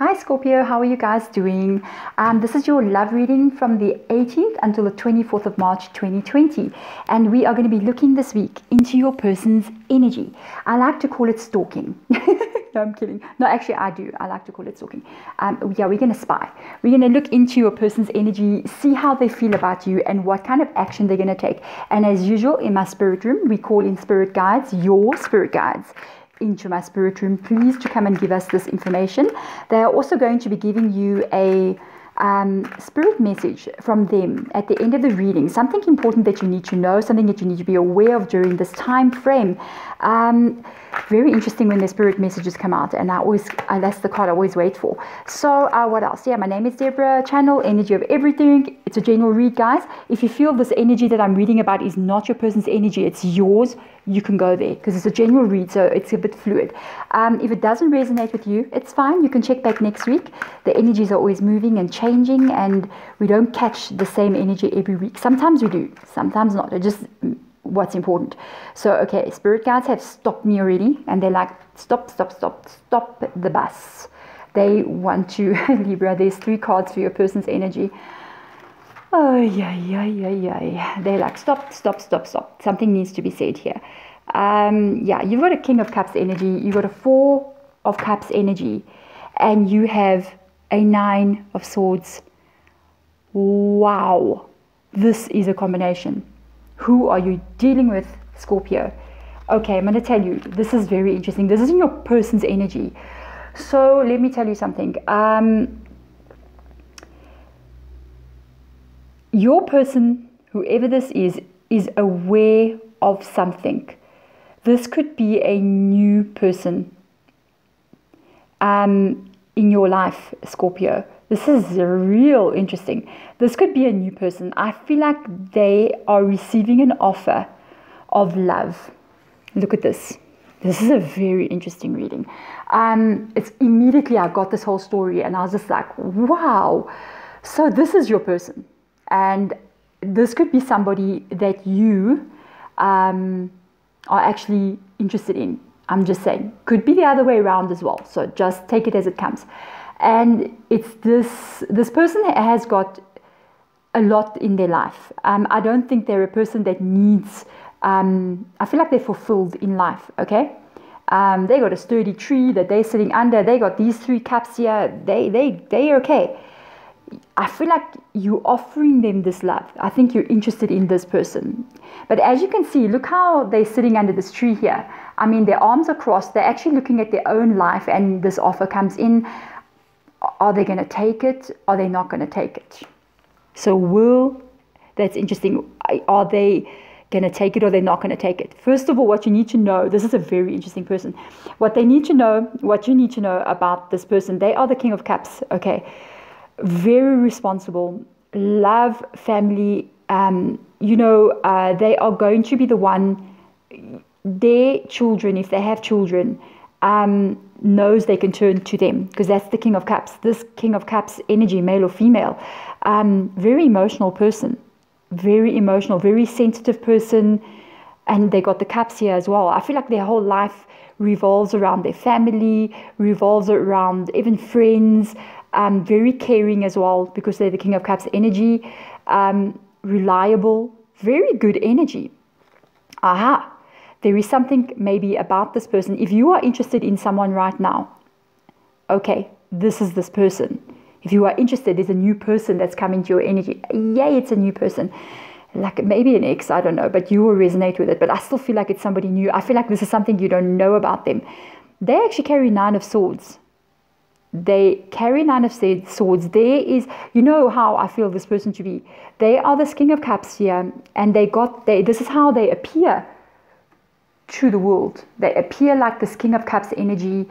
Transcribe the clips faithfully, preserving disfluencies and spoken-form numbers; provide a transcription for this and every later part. Hi Scorpio, how are you guys doing? Um, this is your love reading from the eighteenth until the twenty-fourth of March twenty twenty, and we are going to be looking this week into your person's energy. I like to call it stalking. No, I'm kidding. No, actually I do. I like to call it stalking. Um, yeah, we're going to spy. We're going to look into your person's energy, see how they feel about you and what kind of action they're going to take. And as usual in my spirit room, we call in spirit guides, your spirit guides, into my spirit room, please to come and give us this information. They are also going to be giving you a um, spirit message from them at the end of the reading, something important that you need to know, something that you need to be aware of during this time frame. Um, very interesting when their spirit messages come out, and I always uh, that's the card I always wait for. So uh, what else? Yeah, my name is Deborah, channel Energy of Everything. It's a general read, guys. If you feel this energy that I'm reading about is not your person's energy, it's yours, you can go there because it's a general read, so it's a bit fluid. Um, if it doesn't resonate with you, it's fine. You can check back next week. The energies are always moving and changing, and we don't catch the same energy every week. Sometimes we do, sometimes not. It just what's important. So okay, spirit guides have stopped me already, and they're like, stop, stop, stop, stop the bus. They want to, Libra, there's three cards for your person's energy. Oh yeah, yeah, yeah, yeah, yeah. They're like, stop, stop, stop, stop. Something needs to be said here. Um, yeah, you've got a King of Cups energy, you've got a Four of Cups energy, and you have a Nine of Swords. Wow, this is a combination. Who are you dealing with, Scorpio? Okay, I'm going to tell you, this is very interesting. This is in your person's energy. So let me tell you something. Um, your person, whoever this is, is aware of something. This could be a new person um, in your life, Scorpio. This is real interesting. This could be a new person. I feel like they are receiving an offer of love. Look at this. This is a very interesting reading. Um, it's immediately I got this whole story and I was just like, wow. So this is your person. And this could be somebody that you um, are actually interested in. I'm just saying. Could be the other way around as well. So just take it as it comes. And it's this this person has got a lot in their life. Um, I don't think they're a person that needs, um, I feel like they're fulfilled in life, okay? Um, they got a sturdy tree that they're sitting under. They got these three cups here. They, they, they're okay. I feel like you're offering them this love. I think you're interested in this person. But as you can see, look how they're sitting under this tree here. I mean, their arms are crossed. They're actually looking at their own life, and this offer comes in. Are they going to take it? Are they not going to take it? So will, that's interesting. Are they going to take it or they're not going to take it? First of all, what you need to know, this is a very interesting person. What they need to know, what you need to know about this person, they are the King of Cups, okay? Very responsible, love, family, um, you know, uh, they are going to be the one, their children, if they have children, um, knows they can turn to them, because that's the King of Cups. This King of Cups energy, male or female, um, very emotional person, very emotional, very sensitive person, and they got the cups here as well. I feel like their whole life revolves around their family, revolves around even friends, um, very caring as well, because they're the King of Cups energy, um, reliable, very good energy. Aha. There is something maybe about this person. If you are interested in someone right now, okay, this is this person. If you are interested, there's a new person that's coming to your energy. Yay, it's a new person. Like maybe an ex, I don't know, but you will resonate with it. But I still feel like it's somebody new. I feel like this is something you don't know about them. They actually carry Nine of Swords. They carry Nine of Swords. There is, you know how I feel this person to be. They are this King of Cups here, and they got, they, this is how they appear to the world. They appear like this King of Cups energy.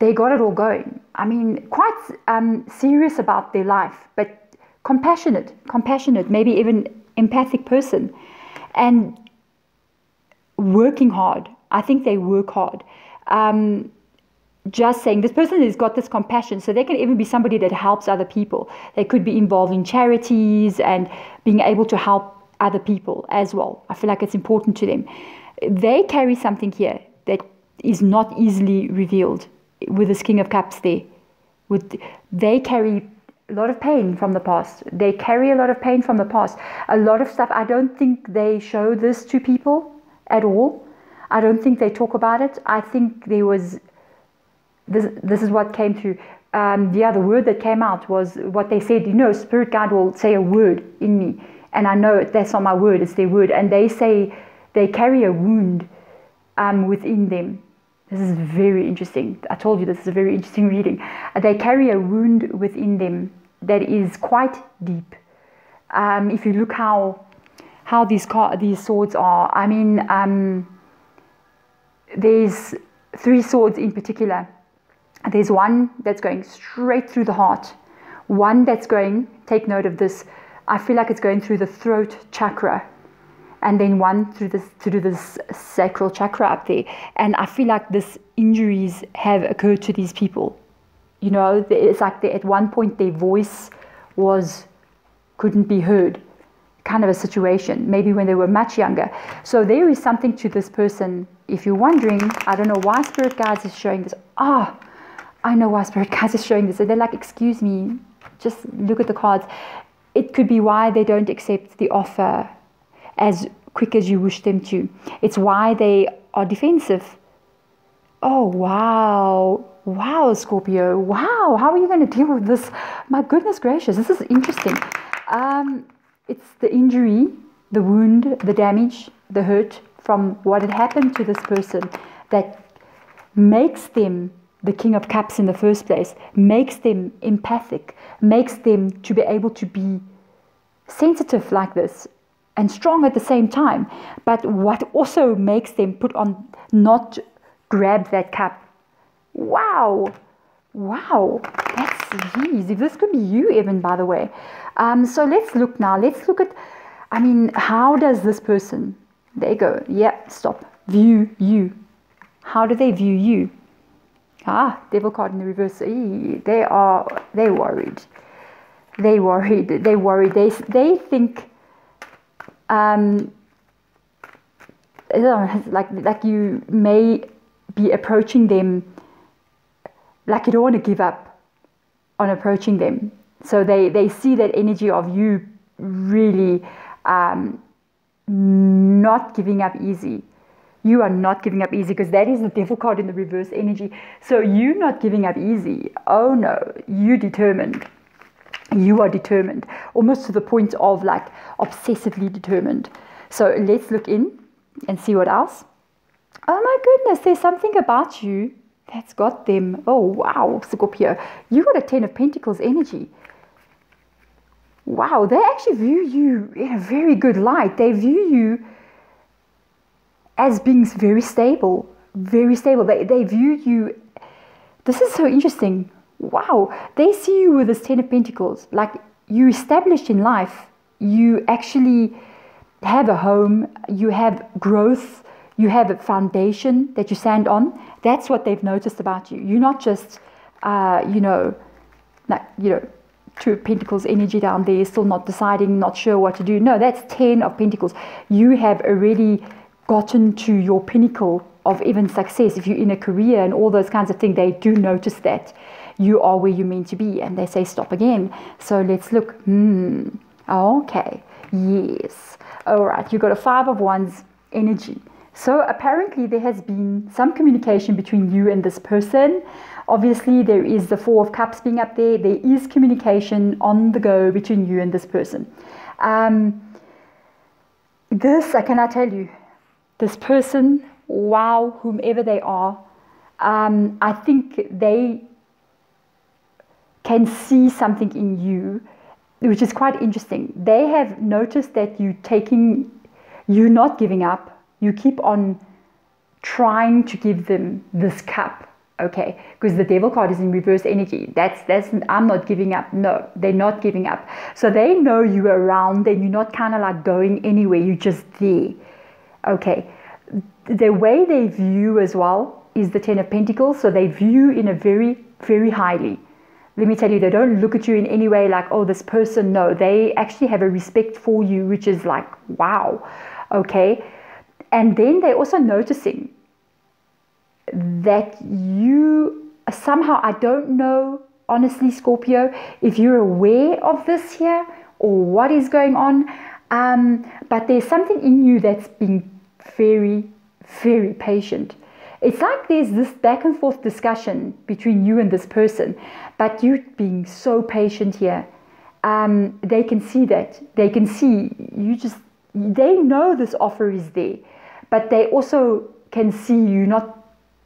They got it all going. I mean, quite um, serious about their life, but compassionate, compassionate, maybe even empathic person, and working hard. I think they work hard. Um, just saying, this person has got this compassion, so they can even be somebody that helps other people. They could be involved in charities and being able to help other people as well. I feel like it's important to them. They carry something here that is not easily revealed with this King of Cups there. With, they carry a lot of pain from the past. They carry a lot of pain from the past. A lot of stuff, I don't think they show this to people at all. I don't think they talk about it. I think there was, this, this is what came through. Um, yeah, the word that came out was what they said, you know, Spirit Guide will say a word in me. And I know it, that's not my word, it's their word. And they say they carry a wound um, within them. This is very interesting. I told you this is a very interesting reading. They carry a wound within them that is quite deep. Um, if you look how how these car these swords are, I mean, um, there's three swords in particular. There's one that's going straight through the heart. One that's going, take note of this, I feel like it's going through the throat chakra. And then one through this, through this sacral chakra up there. And I feel like these injuries have occurred to these people. You know, it's like they, at one point their voice was, couldn't be heard. Kind of a situation, maybe when they were much younger. So there is something to this person. If you're wondering, I don't know why Spirit Guides is showing this. Ah, oh, I know why Spirit Guides is showing this. So they're like, excuse me, just look at the cards. It could be why they don't accept the offer as quick as you wish them to. It's why they are defensive. Oh, wow. Wow, Scorpio. Wow. How are you going to deal with this? My goodness gracious. This is interesting. Um, it's the injury, the wound, the damage, the hurt from what had happened to this person that makes them the King of Cups in the first place, makes them empathic, makes them to be able to be sensitive like this, and strong at the same time. But what also makes them put on, not grab that cup. Wow, wow, that's easy. This could be you, Evan, by the way. Um, so let's look now, let's look at, I mean, how does this person, there you go, yeah, stop, view you. How do they view you? Ah, Devil card in the reverse. Eee, they are, they worried. They worried, they worried, they, they think, Um, like like you may be approaching them like you don't want to give up on approaching them. So they, they see that energy of you really um, not giving up easy. You are not giving up easy, because that is the Devil card in the reverse energy. So you not giving up easy. Oh no, you determined. You are determined, almost to the point of like obsessively determined. So let's look in and see what else. Oh my goodness, there's something about you that's got them. Oh wow, Scorpio, you got a Ten of Pentacles energy. Wow, they actually view you in a very good light. They view you as being very stable, very stable. They, they view you, this is so interesting. Wow, they see you with this Ten of Pentacles, like you established in life, you actually have a home, you have growth, you have a foundation that you stand on. That's what they've noticed about you. You're not just, uh, you know, like, you know, Two of Pentacles energy down there, still not deciding, not sure what to do. No, that's Ten of Pentacles. You have already gotten to your pinnacle of even success. If you're in a career and all those kinds of things, they do notice that. You are where you mean to be, and they say stop again. So let's look. Hmm. Okay. Yes. All right. You got a Five of Wands energy. So apparently there has been some communication between you and this person. Obviously there is the Four of Cups being up there. There is communication on the go between you and this person. Um, this, I cannot tell you. This person, wow, whomever they are, um, I think they can see something in you, which is quite interesting. They have noticed that you taking, you're not giving up. You keep on trying to give them this cup, okay? Because the Devil card is in reverse energy. That's that's I'm not giving up. No, they're not giving up. So they know you are around, and you're not kind of like going anywhere. You're just there, okay? The way they view as well is the Ten of Pentacles. So they view in a very very highly. Let me tell you, they don't look at you in any way like, oh, this person, no. They actually have a respect for you, which is like, wow, okay? And then they're also noticing that you somehow, I don't know honestly, Scorpio, if you're aware of this here or what is going on, um, but there's something in you that's being very, very patient. It's like there's this back and forth discussion between you and this person, but you being so patient here. Um, they can see that. They can see you just, they know this offer is there, but they also can see you not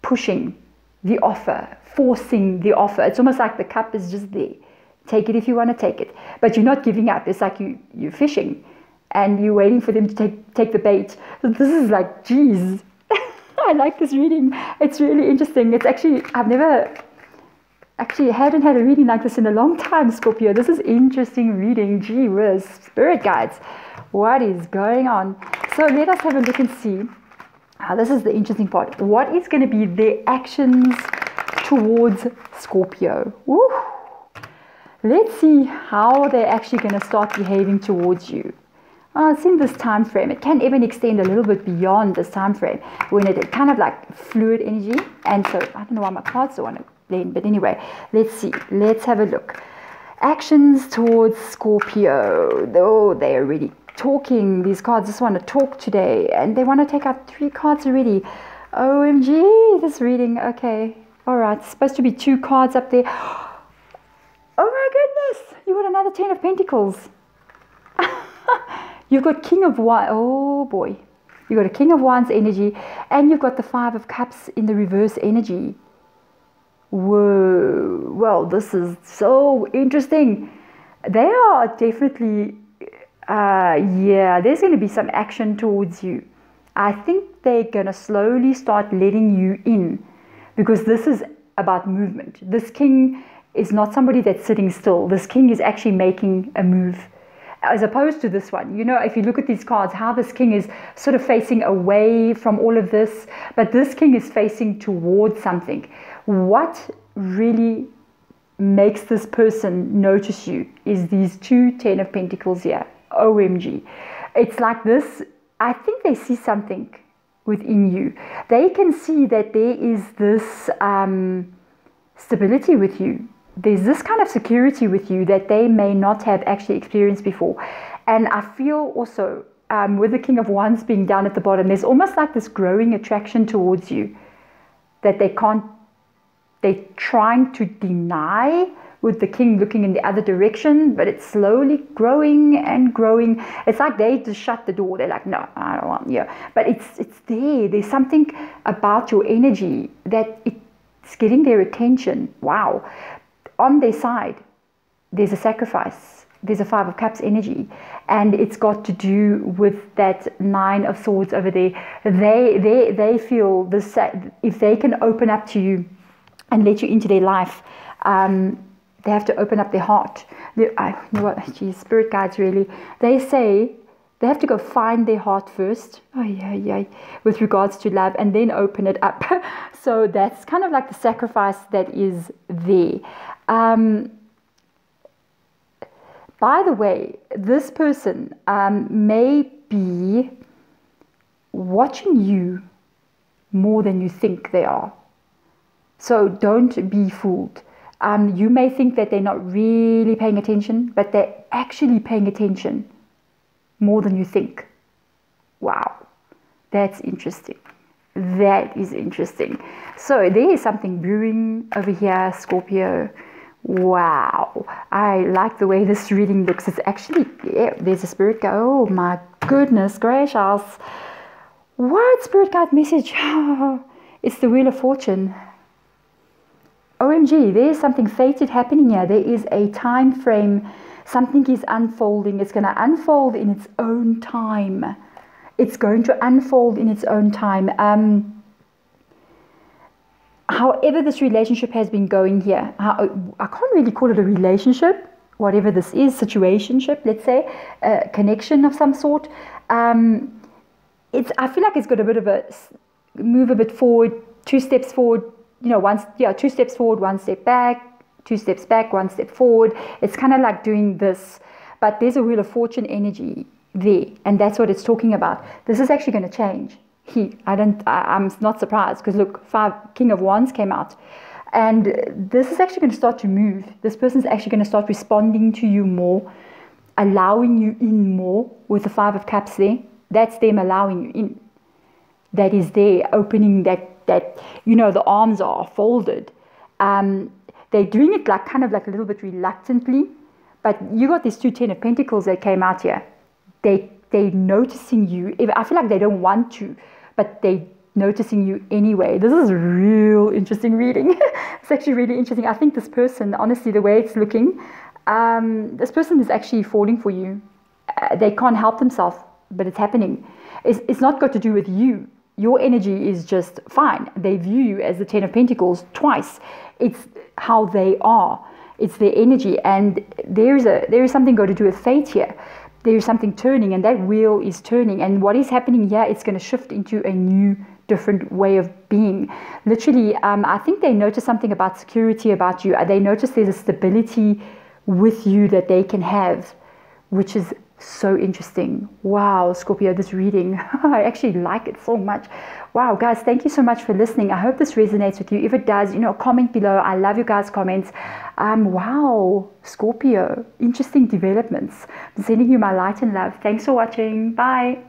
pushing the offer, forcing the offer. It's almost like the cup is just there. Take it if you want to take it, but you're not giving up. It's like you, you're fishing and you're waiting for them to take, take the bait. This is like, geez, I like this reading. It's really interesting. It's actually, I've never actually hadn't had a reading like this in a long time, Scorpio. This is interesting reading. Gee whiz, spirit guides. What is going on? So let us have a look and see. Uh, this is the interesting part. What is going to be their actions towards Scorpio? Woo. Let's see how they're actually going to start behaving towards you. Uh, it's in this time frame. It can even extend a little bit beyond this time frame when it kind of like fluid energy. And so I don't know why my cards don't want to blend, but anyway, let's see. Let's have a look. Actions towards Scorpio. Oh, they're already talking. These cards just want to talk today, and they want to take out three cards already. O M G, this reading. Okay, all right. It's supposed to be two cards up there. Oh my goodness! You got another Ten of Pentacles. You've got King of Wands. Oh boy, you got a King of Wands energy, and you've got the Five of Cups in the reverse energy. Whoa, well, this is so interesting. They are definitely, uh, yeah, there's going to be some action towards you. I think they're going to slowly start letting you in, because this is about movement. This king is not somebody that's sitting still. This king is actually making a move, as opposed to this one. You know, if you look at these cards, how this king is sort of facing away from all of this, but this king is facing towards something. What really makes this person notice you is these two Ten of Pentacles here. O M G. It's like this. I think they see something within you. They can see that there is this um, stability with you. There's this kind of security with you that they may not have actually experienced before. And I feel also um, with the King of Wands being down at the bottom, there's almost like this growing attraction towards you that they can't, they're trying to deny with the king looking in the other direction, but it's slowly growing and growing. It's like they just shut the door. They're like, no, I don't want you. But it's, it's there. There's something about your energy that it's getting their attention. Wow. On their side, there's a sacrifice. There's a Five of Cups energy, and it's got to do with that Nine of Swords over there. They, they, they feel this, if they can open up to you and let you into their life, um, they have to open up their heart. They, I, you know what, geez, spirit guides really. They say they have to go find their heart first. Oh yeah, yeah, with regards to love, and then open it up. So that's kind of like the sacrifice that is there. Um, by the way, this person um, may be watching you more than you think they are. So don't be fooled. Um, you may think that they're not really paying attention, but they're actually paying attention more than you think. Wow, that's interesting. That is interesting. So there is something brewing over here, Scorpio. Wow, I like the way this reading looks. It's actually, yeah, there's a spirit guide. Oh my goodness gracious. What spirit guide message? It's the Wheel of Fortune. O M G, there's something fated happening here. There is a time frame. Something is unfolding. It's going to unfold in its own time. It's going to unfold in its own time. Um, however this relationship has been going here, I, I can't really call it a relationship, whatever this is, situationship, let's say, a connection of some sort. Um, it's, I feel like it's got a bit of a move a bit forward, two steps forward, you know, once, yeah, two steps forward, one step back, two steps back, one step forward. It's kind of like doing this, but there's a Wheel of Fortune energy there, and that's what it's talking about. This is actually going to change. He, I don't, I, I'm not surprised, because look, five King of Wands came out. And this is actually going to start to move. This person is actually going to start responding to you more, allowing you in more with the Five of Cups there. That's them allowing you in. That is there opening that, that you know, the arms are folded. Um, they're doing it like kind of like a little bit reluctantly. But you got these two Ten of Pentacles that came out here. They, they're noticing you. I feel like they don't want to, but they're noticing you anyway. This is real interesting reading. It's actually really interesting. I think this person, honestly, the way it's looking, um, this person is actually falling for you. Uh, they can't help themselves, but it's happening. It's, it's not got to do with you. Your energy is just fine. They view you as the Ten of Pentacles twice. It's how they are. It's their energy, and there is a there is something got to do with fate here. There is something turning, and that wheel is turning. And what is happening here, it's going to shift into a new, different way of being. Literally, um, I think they notice something about security about you. They notice there's a stability with you that they can have, which is so interesting. Wow, Scorpio, this reading. I actually like it so much. Wow, guys, thank you so much for listening. I hope this resonates with you. If it does, you know, comment below. I love you guys' comments. Um, wow, Scorpio, interesting developments. I'm sending you my light and love. Thanks for watching. Bye.